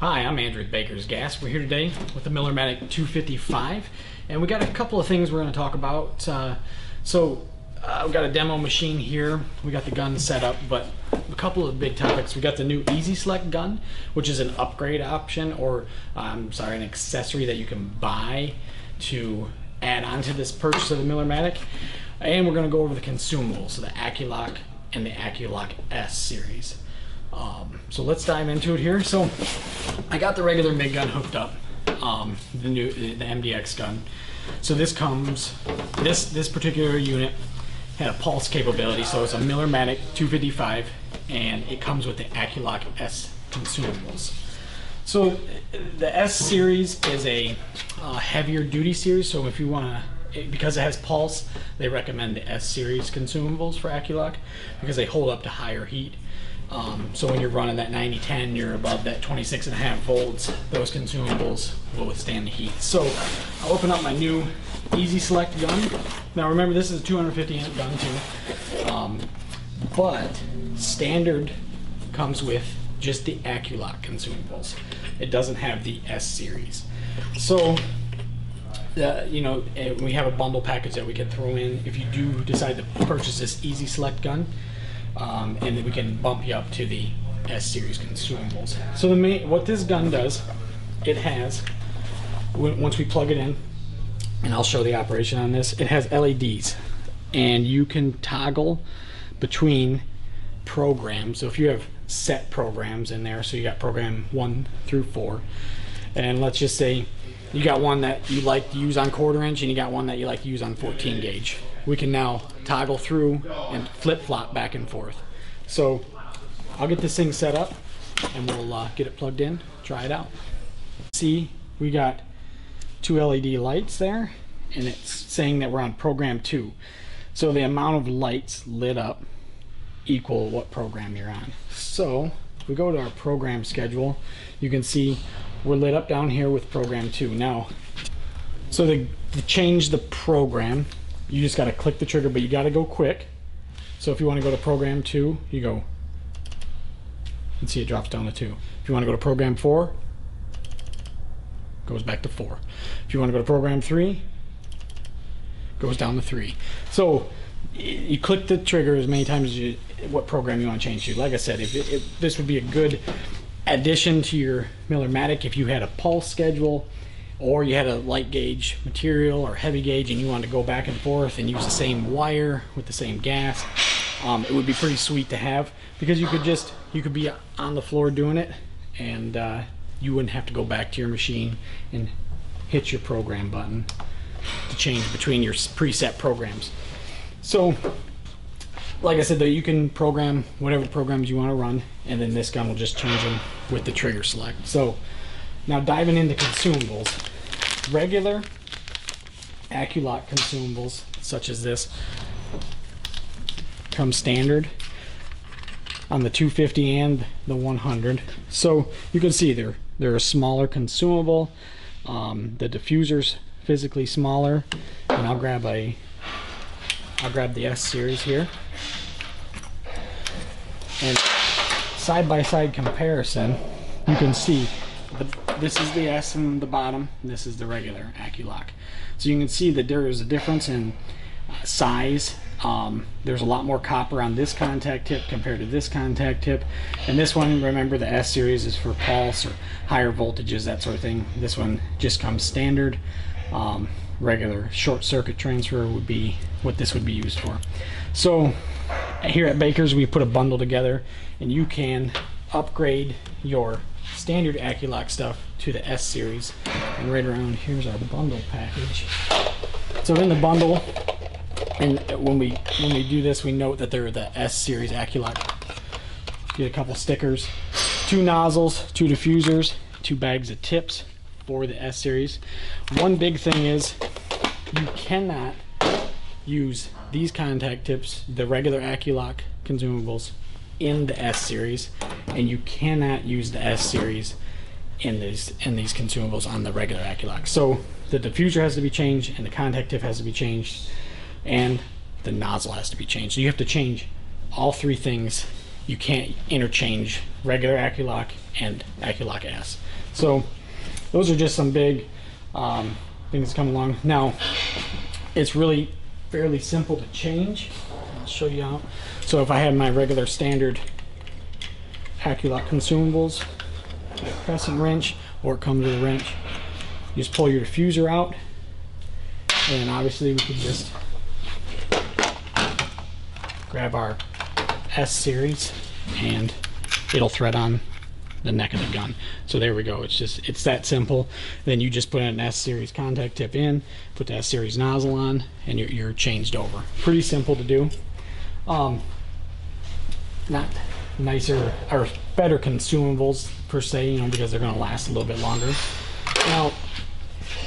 Hi, I'm Andrew with Baker's Gas. We're here today with the Millermatic 255, and we got a couple of things we're going to talk about. We got a demo machine here. We got the gun set up, but a couple of big topics. We got the new EZ-Select gun, which is an upgrade option, or an accessory that you can buy to add on to this purchase of the Millermatic. And we're going to go over the consumables, so the AccuLock and the AccuLock S series. So let's dive into it here. So I got the regular MIG gun hooked up, the MDX gun. So this particular unit had a pulse capability, so it's a Millermatic 255, and it comes with the AccuLock S consumables. So the S series is a heavier duty series, so if you want to, because it has pulse, they recommend the S series consumables for AccuLock because they hold up to higher heat. So when you're running that 90-10, you're above that 26.5 volts. Those consumables will withstand the heat. So I'll open up my new EZ-Select gun. Now remember, this is a 250 amp gun too, but standard comes with just the AccuLock consumables. It doesn't have the S series. So we have a bundle package that we can throw in if you do decide to purchase this EZ-Select gun. And then we can bump you up to the S series consumables. So what this gun does, it has, once we plug it in, and I'll show the operation on this, it has LEDs, and you can toggle between programs. So if you have set programs in there, so you got program 1 through 4, and let's just say you got one that you like to use on quarter-inch and you got one that you like to use on 14 gauge. We can now toggle through and flip-flop back and forth. So I'll get this thing set up and we'll get it plugged in, try it out. See, we got 2 LED lights there, and it's saying that we're on program 2. So the amount of lights lit up equal what program you're on. So if we go to our program schedule, you can see we're lit up down here with program 2 now. So to change the program, you just got to click the trigger, but you got to go quick. So if you want to go to program 2, you go and see it drops down to 2. If you want to go to program 4, it goes back to 4. If you want to go to program 3, it goes down to 3. So you click the trigger as many times as you, what program you want to change to. Like I said, if this would be a good addition to your Millermatic if you had a pulse schedule, or you had a light gauge material or heavy gauge and you wanted to go back and forth and use the same wire with the same gas. It would be pretty sweet to have, because you could be on the floor doing it, and you wouldn't have to go back to your machine and hit your program button to change between your preset programs. So like I said, though, you can program whatever programs you want to run, and then this gun will just change them with the trigger select. So now diving into consumables, regular AccuLock consumables such as this come standard on the 250 and the 100. So you can see they're a smaller consumable. The diffuser's physically smaller, and I'll grab the S series here, and side-by-side comparison, you can see this is the S in the bottom, this is the regular AccuLock. So you can see that there is a difference in size. There's a lot more copper on this contact tip compared to this contact tip, and this one, remember, the S series is for pulse or higher voltages, that sort of thing. This one just comes standard. Regular short circuit transfer would be what this would be used for. So here at Baker's, we put a bundle together, and you can upgrade your standard AccuLock stuff to the S series. And right around here's our bundle package. So in the bundle, and when we do this, we note that they're the S series AccuLock. Get a couple stickers, 2 nozzles, 2 diffusers, 2 bags of tips for the S series. One big thing is you cannot use these contact tips, the regular AccuLock consumables, in the S series, and you cannot use the S series in these consumables on the regular AccuLock. So the diffuser has to be changed, and the contact tip has to be changed, and the nozzle has to be changed. So you have to change all 3 things you can't interchange regular AccuLock and AccuLock S. So those are just some big things come along. Now it's really fairly simple to change. I'll show you how. So if I had my regular standard AccuLock consumables, crescent wrench, or it comes with a wrench, you just pull your diffuser out, and obviously we can just grab our S series and it'll thread on the neck of the gun. So there we go, it's that simple. And then you just put an S series contact tip in, put the S series nozzle on, and you're changed over. Pretty simple to do. Not nicer or better consumables per se, because they're going to last a little bit longer. Now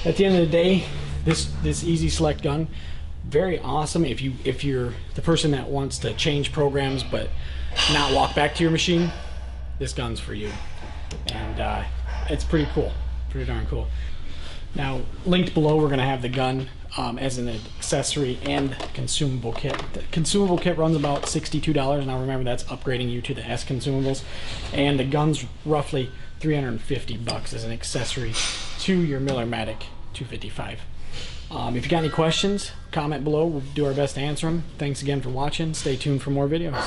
at the end of the day, this EZ-Select gun, very awesome if you're the person that wants to change programs but not walk back to your machine. This gun's for you, and it's pretty cool, pretty darn cool. Now linked below, we're going to have the gun as an accessory and consumable kit. The consumable kit runs about $62, now remember that's upgrading you to the S consumables, and the gun's roughly $350 as an accessory to your Millermatic 255. If you got any questions, comment below. We'll do our best to answer them. Thanks again for watching. Stay tuned for more videos.